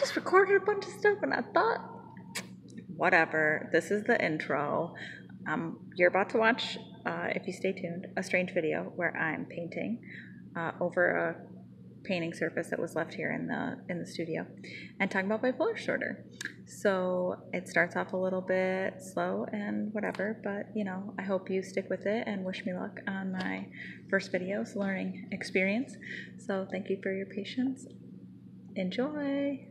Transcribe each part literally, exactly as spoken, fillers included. just recorded a bunch of stuff and I thought, whatever, this is the intro. Um, you're about to watch, uh, if you stay tuned, a strange video where I'm painting uh, over a painting surface that was left here in the in the studio and talking about bipolar disorder. So it starts off a little bit slow and whatever, but you know, I hope you stick with it and wish me luck on my first video's learning experience. So thank you for your patience. Enjoy!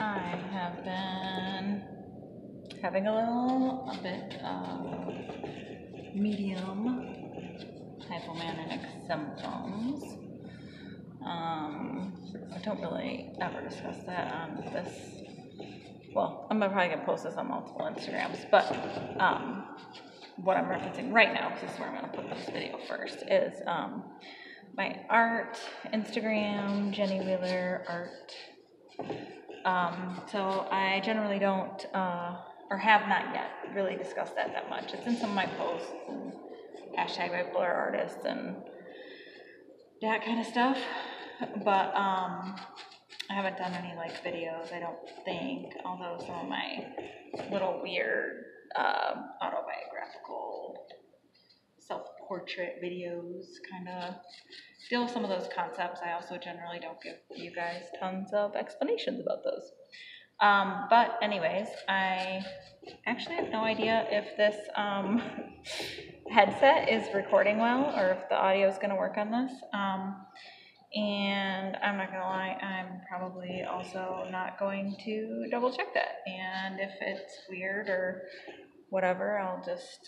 I have been having a little a bit of medium hypomanic symptoms. Um, I don't really ever discuss that on this. Well, I'm probably going to post this on multiple Instagrams, but um, what I'm referencing right now, because this is where I'm going to put this video first, is um, my art Instagram, Jenny Wheeler Art. Um, so I generally don't, uh, or have not yet really discussed that that much. It's in some of my posts and hashtag bipolar artist and that kind of stuff. But, um, I haven't done any like videos, I don't think, although some of my little weird, uh, autobiographical self-portrait videos kind of deal with some of those concepts. I also generally don't give you guys tons of explanations about those. Um, but anyways, I actually have no idea if this um, headset is recording well or if the audio is going to work on this. Um, and I'm not going to lie, I'm probably also not going to double check that. And if it's weird or whatever, I'll just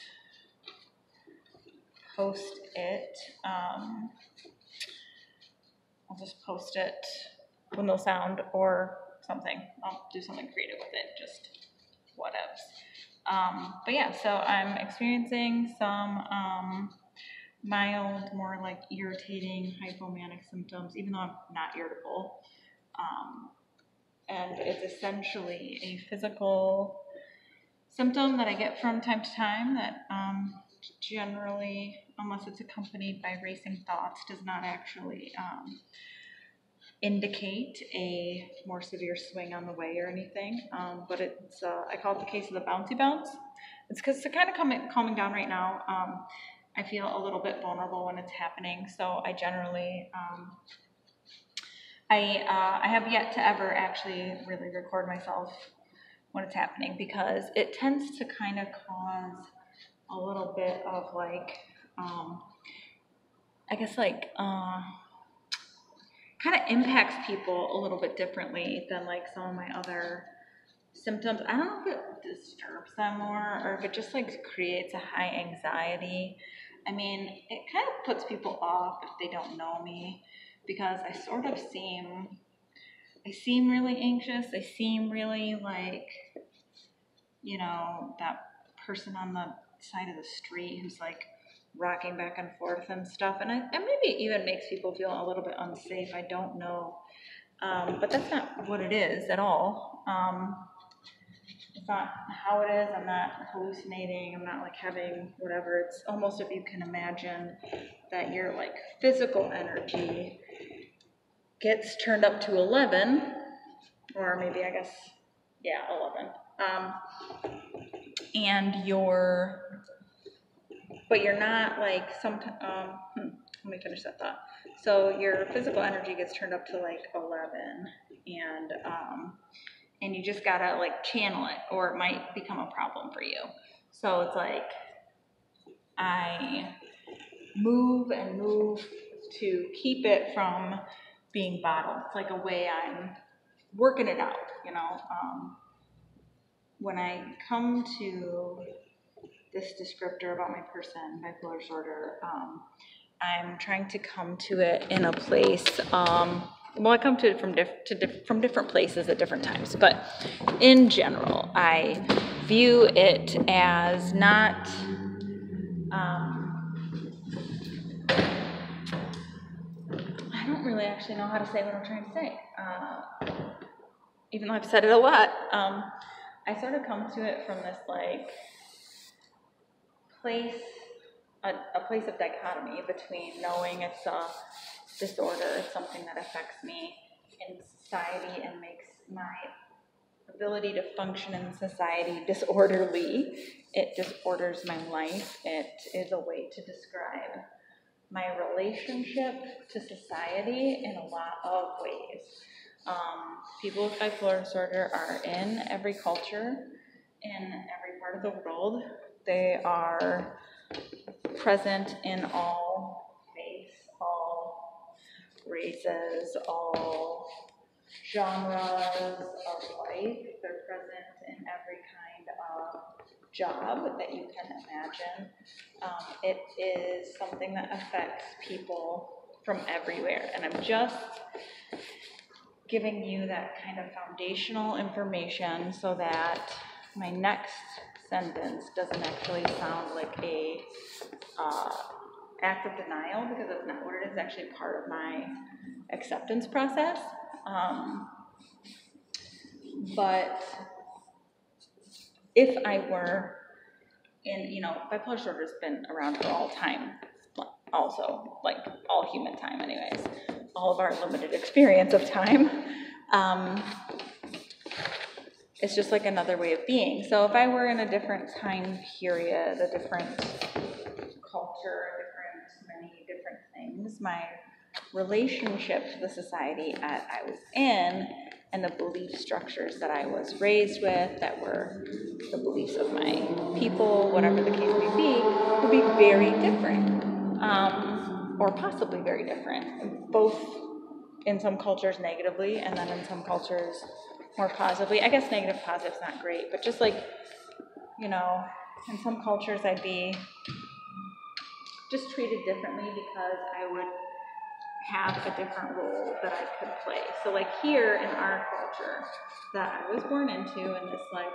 post it. Um, I'll just post it with no sound or something. I'll do something creative with it, just whatevs. Um, but yeah, so I'm experiencing some um, mild, more like irritating hypomanic symptoms, even though I'm not irritable. Um, and it's essentially a physical symptom that I get from time to time that um, generally, unless it's accompanied by racing thoughts, does not actually um, indicate a more severe swing on the way or anything. Um, but it's, uh, I call it the case of the bouncy bounce. It's because they're kind of calming, calming down right now. Um, I feel a little bit vulnerable when it's happening. So I generally, um, I, uh, I have yet to ever actually really record myself when it's happening because it tends to kind of cause a little bit of like, um, I guess like, uh, kind of impacts people a little bit differently than like some of my other symptoms. I don't know if it disturbs them more or if it just like creates a high anxiety. I mean, it kind of puts people off if they don't know me because I sort of seem, I seem really anxious. I seem really like, you know, that person on the side of the street who's like rocking back and forth and stuff, and I and maybe it even makes people feel a little bit unsafe. I don't know, um, but that's not what it is at all. Um, it's not how it is. I'm not hallucinating. I'm not like having whatever. It's almost if you can imagine that your like physical energy gets turned up to eleven, or maybe I guess yeah, eleven. Um, and your But you're not like, some, um, hmm, let me finish that thought. So your physical energy gets turned up to like eleven and, um, and you just gotta like channel it or it might become a problem for you. So it's like, I move and move to keep it from being bottled. It's like a way I'm working it out, you know? Um, when I come to this descriptor about my person, bipolar disorder. Um, I'm trying to come to it in a place, um, well, I come to it from, diff to diff from different places at different times, but in general, I view it as not, um, I don't really actually know how to say what I'm trying to say, uh, even though I've said it a lot. Um, I sort of come to it from this, like, place, a, a place of dichotomy between knowing it's a disorder, it's something that affects me in society and makes my ability to function in society disorderly. It disorders my life. It is a way to describe my relationship to society in a lot of ways. Um, people with bipolar disorder are in every culture, in every part of the world. They are present in all faiths, all races, all genres of life. They're present in every kind of job that you can imagine. Um, it is something that affects people from everywhere. And I'm just giving you that kind of foundational information so that my next sentence doesn't actually sound like a uh, act of denial, because that's not what it is. Actually part of my acceptance process. Um, but if I were in, you know, bipolar disorder has been around for all time, also, like all human time anyways, all of our limited experience of time. Um, It's just like another way of being. So if I were in a different time period, a different culture, different many different things, my relationship to the society that I was in and the belief structures that I was raised with, that were the beliefs of my people, whatever the case may be, would be very different, um, or possibly very different, both in some cultures negatively and then in some cultures more positively. I guess negative positive's not great, but just like, you know, in some cultures I'd be just treated differently because I would have a different role that I could play. So like here in our culture that I was born into, in this like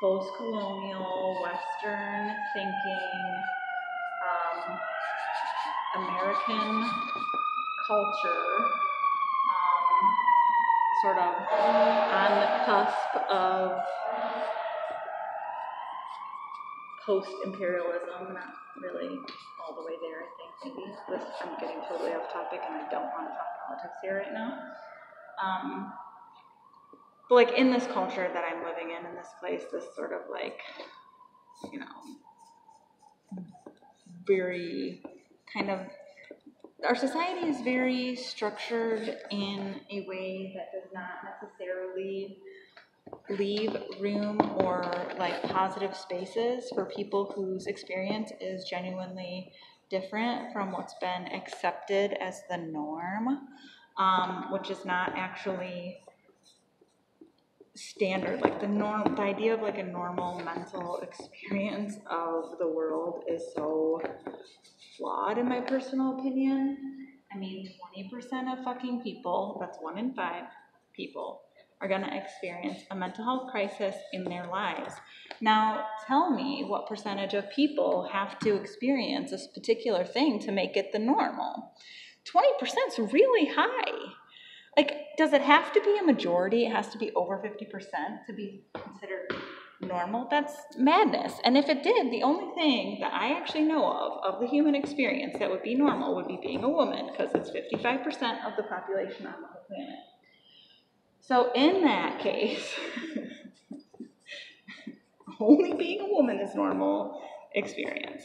post-colonial Western thinking um, American culture, sort of on the cusp of post-imperialism, not really all the way there, I think, maybe. This, I'm getting totally off topic and I don't want to talk politics here right now. Um, but like in this culture that I'm living in, in this place, this sort of like, you know, very kind of, our society is very structured in a way that does not necessarily leave room or like positive spaces for people whose experience is genuinely different from what's been accepted as the norm, um, which is not actually standard. Like the norm, the idea of like a normal mental experience of the world is so flawed in my personal opinion. I mean, twenty percent of fucking people, that's one in five people, are gonna experience a mental health crisis in their lives. Now, tell me what percentage of people have to experience this particular thing to make it the normal. twenty percent is really high. Like, does it have to be a majority? It has to be over fifty percent to be considered normal? That's madness. And if it did, the only thing that I actually know of, of the human experience that would be normal would be being a woman, because it's fifty-five percent of the population on the whole planet. So in that case, only being a woman is normal experience.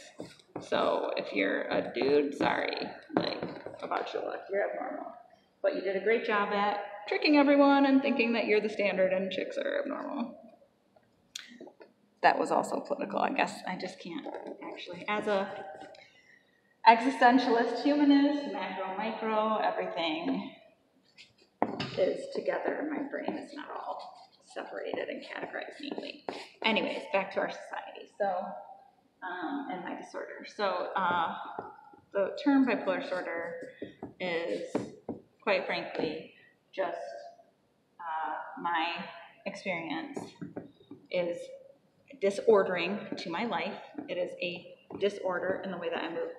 So if you're a dude, sorry, like, about your luck, you're abnormal. But you did a great job at tricking everyone and thinking that you're the standard and chicks are abnormal. That was also political, I guess. I just can't actually. As a existentialist humanist, macro, micro, everything is together. My brain is not all separated and categorized neatly. Anyways, back to our society. So um, and my disorder. So uh, the term bipolar disorder is, quite frankly, just uh, my experience is disordering to my life. It is a disorder in the way that I move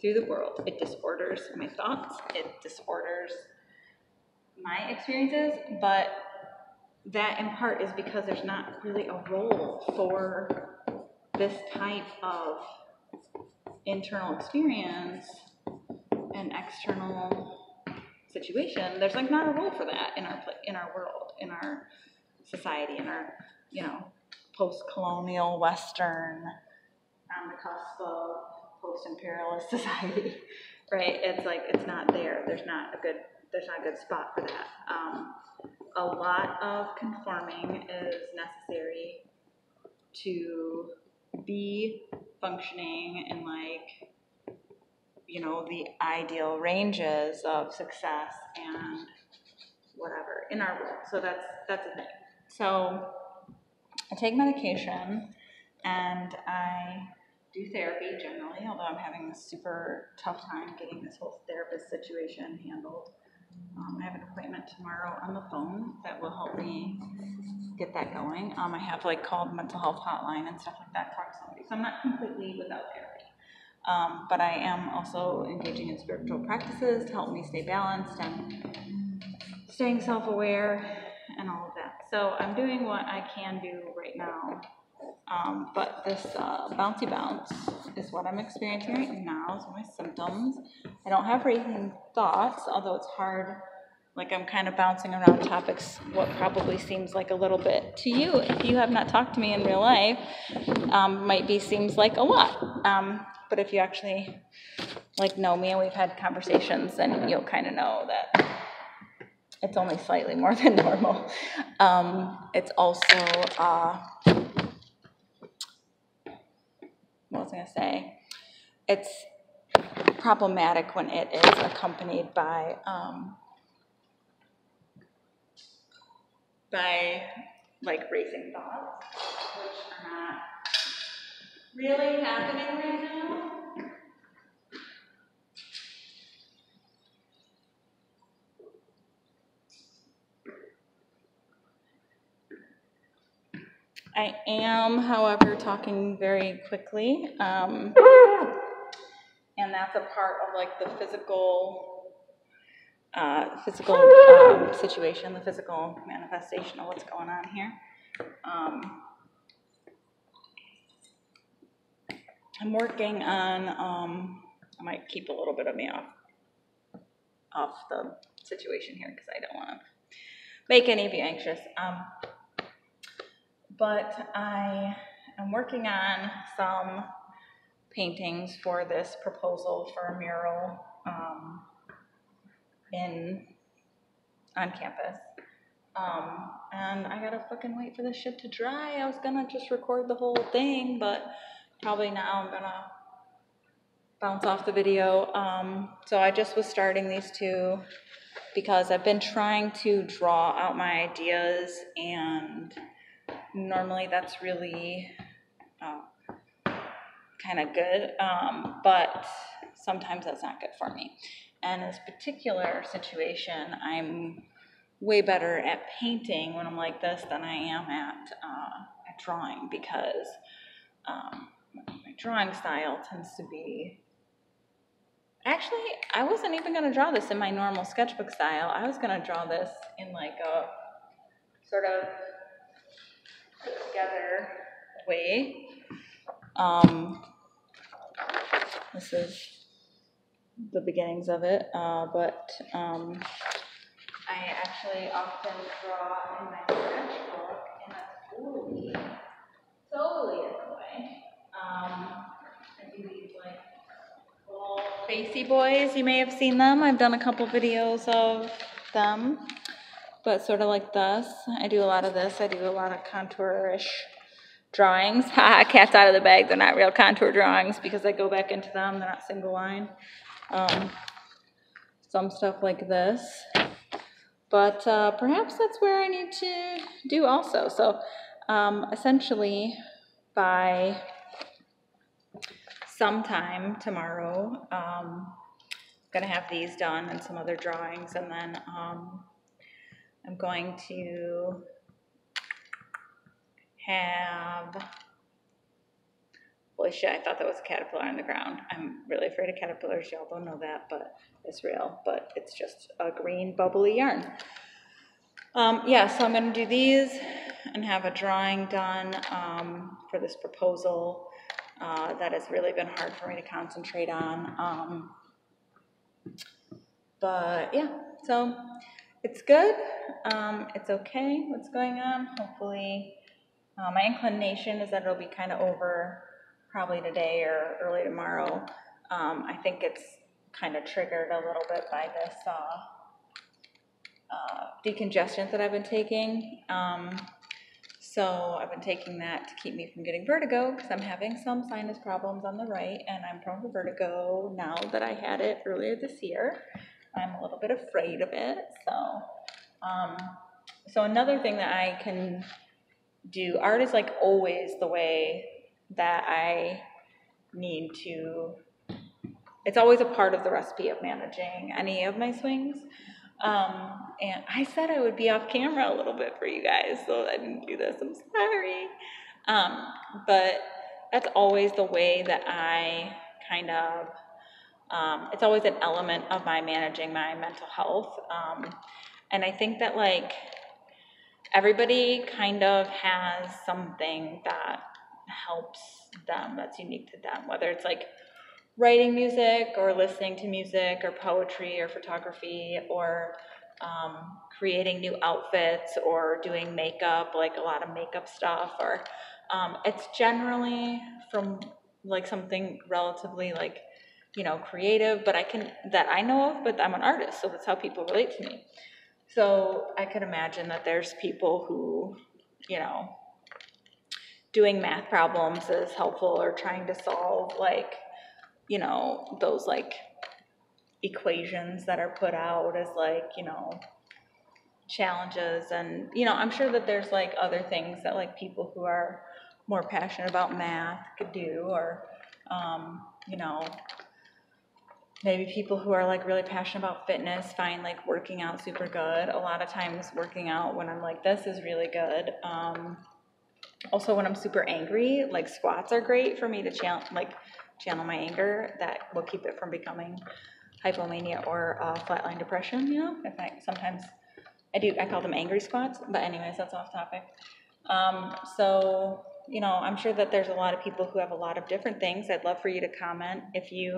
through the world. It disorders my thoughts. It disorders my experiences, but that in part is because there's not really a role for this type of internal experience and external situation. There's like not a role for that in our in our world, in our society, in our, you know, post-colonial, Western, on the cusp of post-imperialist society, right? It's like, it's not there. There's not a good, there's not a good spot for that. Um, a lot of conforming is necessary to be functioning in, like, you know, the ideal ranges of success and whatever in our world. So that's, that's a thing. So I take medication and I do therapy generally, although I'm having a super tough time getting this whole therapist situation handled. Um, I have an appointment tomorrow on the phone that will help me get that going. Um, I have like called mental health hotline and stuff like that, talk to somebody. So I'm not completely without therapy. Um, but I am also engaging in spiritual practices to help me stay balanced and staying self-aware and all of that. So I'm doing what I can do right now. Um, but this uh, bouncy bounce is what I'm experiencing right now, is my symptoms. I don't have racing thoughts, although it's hard. Like, I'm kind of bouncing around topics, what probably seems like a little bit to you, if you have not talked to me in real life, um, might be, seems like a lot. Um, but if you actually, like, know me and we've had conversations, then you'll kind of know that it's only slightly more than normal. Um, it's also... Uh, What was I going to say? It's problematic when it is accompanied by um, by like racing thoughts, which are not really happening right now. I am, however, talking very quickly, um, and that's a part of like the physical, uh, physical um, situation, the physical manifestation of what's going on here. Um, I'm working on. Um, I might keep a little bit of me off, off the situation here because I don't want to make any of you anxious. Um, But I am working on some paintings for this proposal for a mural um, in on campus. Um, and I gotta fucking wait for this shit to dry. I was gonna just record the whole thing, but probably now I'm gonna bounce off the video. Um, so I just was starting these two because I've been trying to draw out my ideas, and normally that's really uh, kind of good, um, but sometimes that's not good for me. And in this particular situation, I'm way better at painting when I'm like this than I am at, uh, at drawing, because um, my drawing style tends to be... Actually, I wasn't even going to draw this in my normal sketchbook style. I was going to draw this in like a sort of... together way. Um, this is the beginnings of it, uh, but um, I actually often draw in my sketchbook in a totally, totally different way. Um, I do these like little Facey Boys. You may have seen them. I've done a couple videos of them. But sort of like this. I do a lot of this. I do a lot of contour-ish drawings. Ha, cat's out of the bag. They're not real contour drawings because I go back into them. They're not single line. Um, some stuff like this. But uh, perhaps that's where I need to do also. So um, essentially by sometime tomorrow. Um, gonna have these done and some other drawings, and then um, I'm going to have, holy shit, I thought that was a caterpillar on the ground. I'm really afraid of caterpillars, y'all don't know that, but it's real, but it's just a green bubbly yarn. Um, yeah, so I'm gonna do these and have a drawing done um, for this proposal uh, that has really been hard for me to concentrate on. Um, But yeah, so it's good. Um, it's okay what's going on. Hopefully, uh, my inclination is that it'll be kind of over probably today or early tomorrow. Um, I think it's kind of triggered a little bit by this uh, uh, decongestant that I've been taking. Um, so I've been taking that to keep me from getting vertigo because I'm having some sinus problems on the right, and I'm prone to vertigo now that I had it earlier this year. I'm a little bit afraid of it, so um, so another thing that I can do, art is like always the way that I need to, it's always a part of the recipe of managing any of my swings, um, and I said I would be off camera a little bit for you guys, so I didn't do this, I'm sorry, um, but that's always the way that I kind of, Um, it's always an element of my managing my mental health. Um, and I think that like everybody kind of has something that helps them, that's unique to them, whether it's like writing music or listening to music or poetry or photography or um, creating new outfits or doing makeup, like a lot of makeup stuff, or um, it's generally from like something relatively like, you know, creative, but I can, that I know of, but I'm an artist, so that's how people relate to me. So I could imagine that there's people who, you know, doing math problems is helpful, or trying to solve like, you know, those like equations that are put out as like, you know, challenges, and, you know, I'm sure that there's like other things that like people who are more passionate about math could do, or, um, you know, maybe people who are like really passionate about fitness find like working out super good. A lot of times working out when I'm like this is really good. Um, also when I'm super angry, like squats are great for me to channel, like channel my anger. That will keep it from becoming hypomania or uh, flatline depression, you know? In fact, sometimes I do, I call them angry squats, but anyways, that's off topic. Um, so, you know, I'm sure that there's a lot of people who have a lot of different things. I'd love for you to comment if you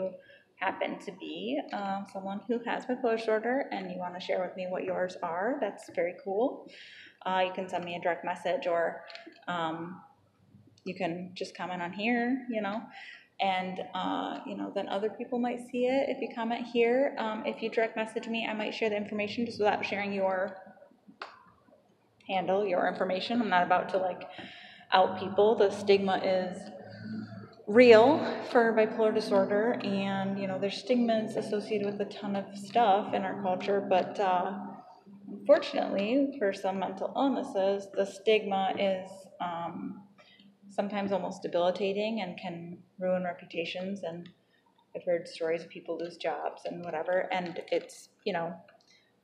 happen to be um, someone who has bipolar disorder and you want to share with me what yours are. That's very cool. Uh, you can send me a direct message, or um, you can just comment on here, you know, and, uh, you know, then other people might see it if you comment here. Um, if you direct message me, I might share the information just without sharing your handle, your information. I'm not about to, like, out people. The stigma is real for bipolar disorder, and you know there's stigmas associated with a ton of stuff in our culture, but uh, unfortunately for some mental illnesses the stigma is um, sometimes almost debilitating and can ruin reputations, and I've heard stories of people lose jobs and whatever, and it's, you know,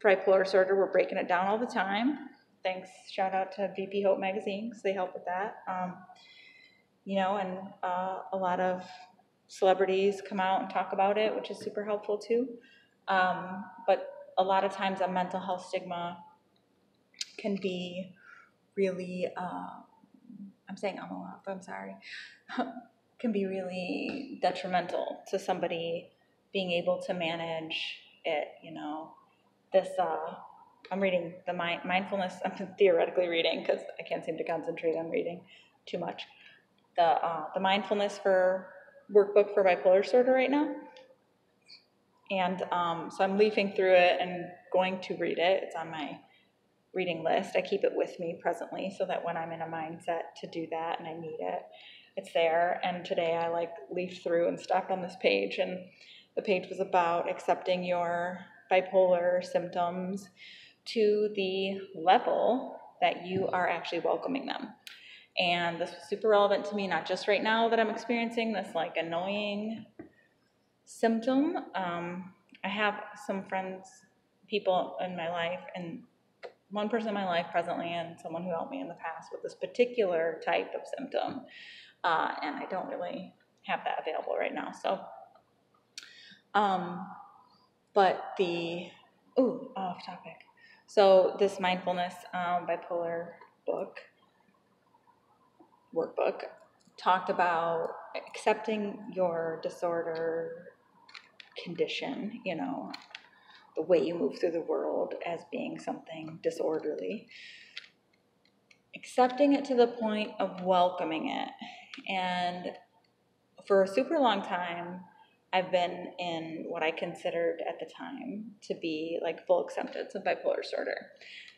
bipolar disorder, we're breaking it down all the time. Thanks, shout out to V P Hope Magazine, because they help with that. Um, you know, and uh, a lot of celebrities come out and talk about it, which is super helpful too. Um, but a lot of times a mental health stigma can be really, uh, I'm saying I'm a lot, but I'm sorry, can be really detrimental to somebody being able to manage it, you know, this, uh, I'm reading the mind mindfulness, I'm theoretically reading because I can't seem to concentrate on reading too much. The, uh, the mindfulness for workbook for bipolar disorder right now. And um, so I'm leafing through it and going to read it. It's on my reading list. I keep it with me presently so that when I'm in a mindset to do that and I need it, it's there. And today I like leafed through and stopped on this page, and the page was about accepting your bipolar symptoms to the level that you are actually welcoming them. And this was super relevant to me, not just right now that I'm experiencing this like annoying symptom. Um, I have some friends, people in my life, and one person in my life presently and someone who helped me in the past with this particular type of symptom. Uh, and I don't really have that available right now. So, um, but the, ooh, off topic. So this mindfulness um, bipolar book, workbook, talked about accepting your disorder condition, you know, the way you move through the world as being something disorderly. Accepting it to the point of welcoming it. And for a super long time, I've been in what I considered at the time to be like full acceptance of bipolar disorder.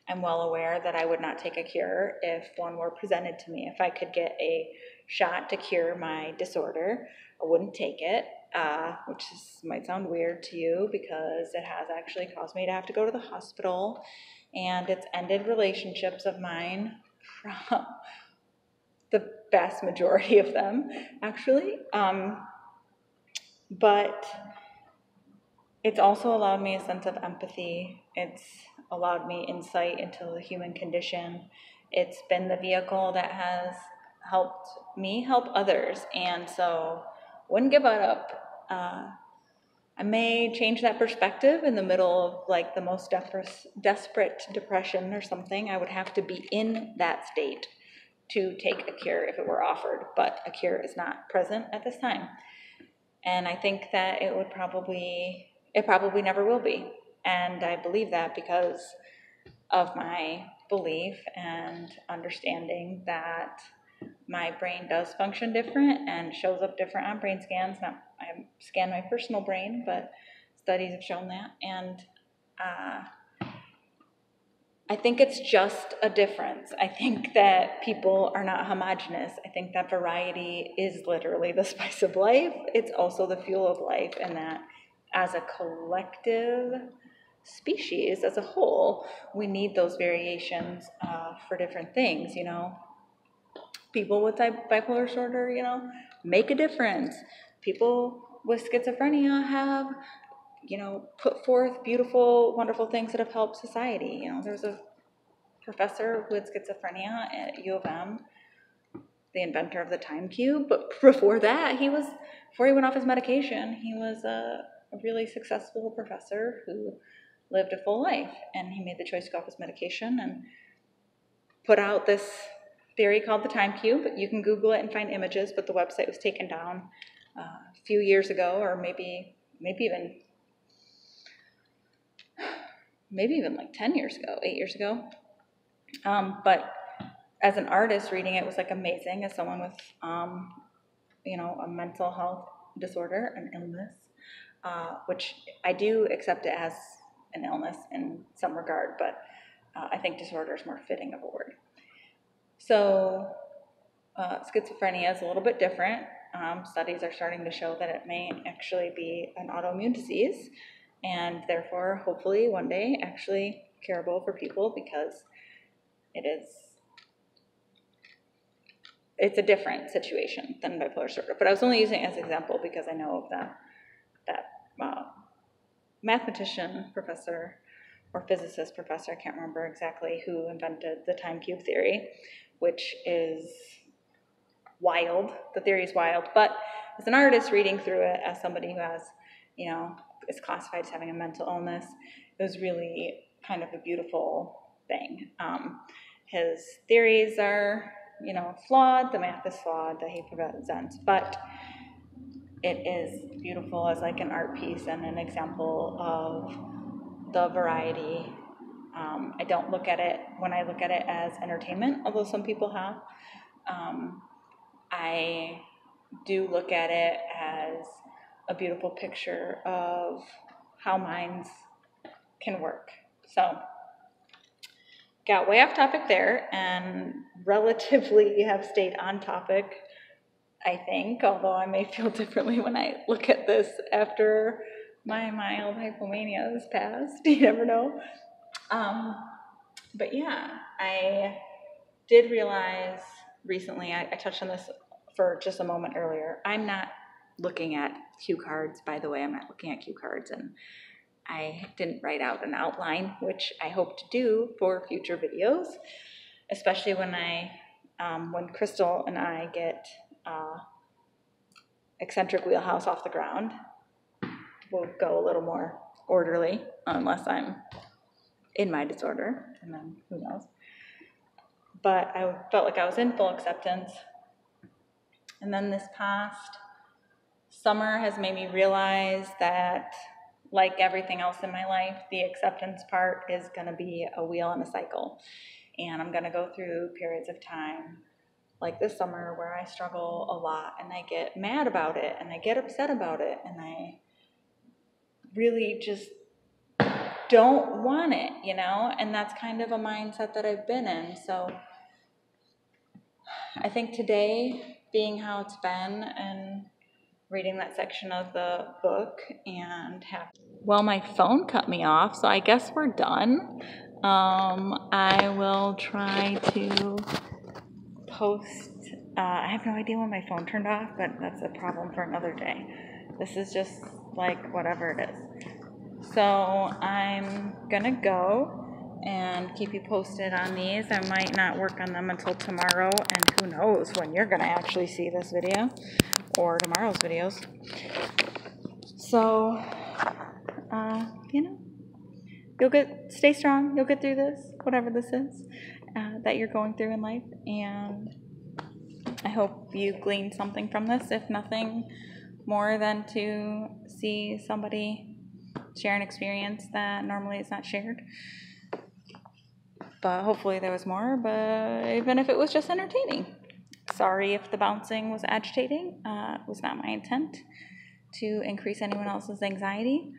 I'm well aware that I would not take a cure if one were presented to me. If I could get a shot to cure my disorder, I wouldn't take it, uh, which is, might sound weird to you because it has actually caused me to have to go to the hospital, and it's ended relationships of mine, from the vast majority of them, actually. Um, but it's also allowed me a sense of empathy. It's allowed me insight into the human condition. It's been the vehicle that has helped me help others, and so wouldn't give it up. Uh, I may change that perspective in the middle of like the most desperate depression or something. I would have to be in that state to take a cure if it were offered, but a cure is not present at this time. And I think that it would probably, it probably never will be. And I believe that because of my belief and understanding that my brain does function different and shows up different on brain scans. Not, I scan my personal brain, but studies have shown that. And uh, I think it's just a difference. I think that people are not homogenous. I think that variety is literally the spice of life. It's also the fuel of life, and that as a collective species, as a whole, we need those variations uh, for different things, you know. People with bipolar disorder, you know, make a difference. People with schizophrenia have, you know, put forth beautiful, wonderful things that have helped society. You know, there's a professor with schizophrenia at U of M, the inventor of the time cube. But before that, he was, before he went off his medication, he was a really successful professor who lived a full life. And he made the choice to go off his medication and put out this theory called the time cube. You can Google it and find images, but the website was taken down uh, a few years ago, or maybe maybe even maybe even like ten years ago, eight years ago. Um, but as an artist reading it was like amazing. As someone with um, you know, a mental health disorder, an illness, uh, which I do accept it as an illness in some regard, but uh, I think disorder is more fitting of a word. So uh, schizophrenia is a little bit different. Um, studies are starting to show that it may actually be an autoimmune disease, and therefore hopefully one day actually curable for people, because it is, it's a different situation than bipolar disorder. But I was only using it as an example because I know of that, that uh, mathematician professor or physicist professor, I can't remember exactly, who invented the time cube theory, which is wild. The theory is wild, but as an artist reading through it, as somebody who has, you know, is classified as having a mental illness, it was really kind of a beautiful thing. Um, his theories are, you know, flawed, the math is flawed that he presents, but it is beautiful as like an art piece and an example of the variety. Um, I don't look at it, when I look at it, as entertainment, although some people have. Um, I do look at it as a beautiful picture of how minds can work. So, got way off topic there, and relatively have stayed on topic, I think, although I may feel differently when I look at this after my mild hypomania has passed. You never know. Um, but yeah, I did realize recently, I, I touched on this for just a moment earlier. I'm not looking at cue cards, by the way. I'm not looking at cue cards, and I didn't write out an outline, which I hope to do for future videos, especially when I, um, when Crystal and I get uh, Eccentric Wheelhouse off the ground. We'll go a little more orderly, unless I'm in my disorder, and then who knows. But I felt like I was in full acceptance. And then this past summer has made me realize that, like everything else in my life, the acceptance part is going to be a wheel and a cycle. And I'm going to go through periods of time, like this summer, where I struggle a lot, and I get mad about it, and I get upset about it, and I really just don't want it, you know? And that's kind of a mindset that I've been in. So I think today, being how it's been, and reading that section of the book, and have, well, my phone cut me off, so I guess we're done. Um, I will try to post, uh, I have no idea when my phone turned off, but that's a problem for another day. This is just like whatever it is. So I'm gonna go and keep you posted on these. I might not work on them until tomorrow, and who knows when you're gonna actually see this video or tomorrow's videos. So, uh, you know, you'll get, stay strong, you'll get through this, whatever this is uh, that you're going through in life, and I hope you gleaned something from this, if nothing more than to see somebody share an experience that normally is not shared. But hopefully there was more, but even if it was just entertaining. Sorry if the bouncing was agitating. Uh, it was not my intent to increase anyone else's anxiety.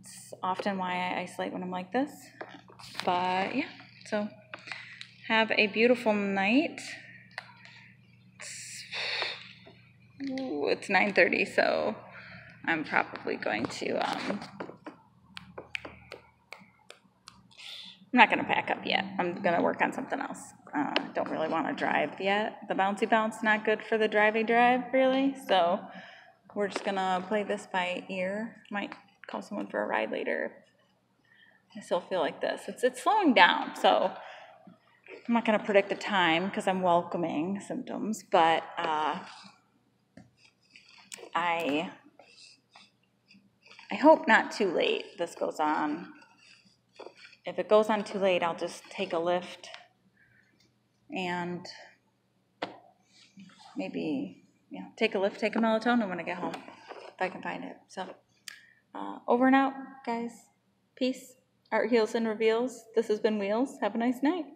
It's often why I isolate when I'm like this. But yeah, so have a beautiful night. It's, ooh, it's nine thirty, so I'm probably going to... Um, I'm not going to pack up yet. I'm going to work on something else. Uh, don't really want to drive yet. The bouncy bounce not good for the drivey drive, really. So we're just going to play this by ear. Might call someone for a ride later. I still feel like this. It's, it's slowing down, so I'm not going to predict a time because I'm welcoming symptoms. But uh, I, I hope not too late this goes on. If it goes on too late, I'll just take a lift and maybe, you know, take a lift, take a melatonin when I get home, if I can find it. So, uh, over and out, guys. Peace. Art heals and reveals. This has been Wheels. Have a nice night.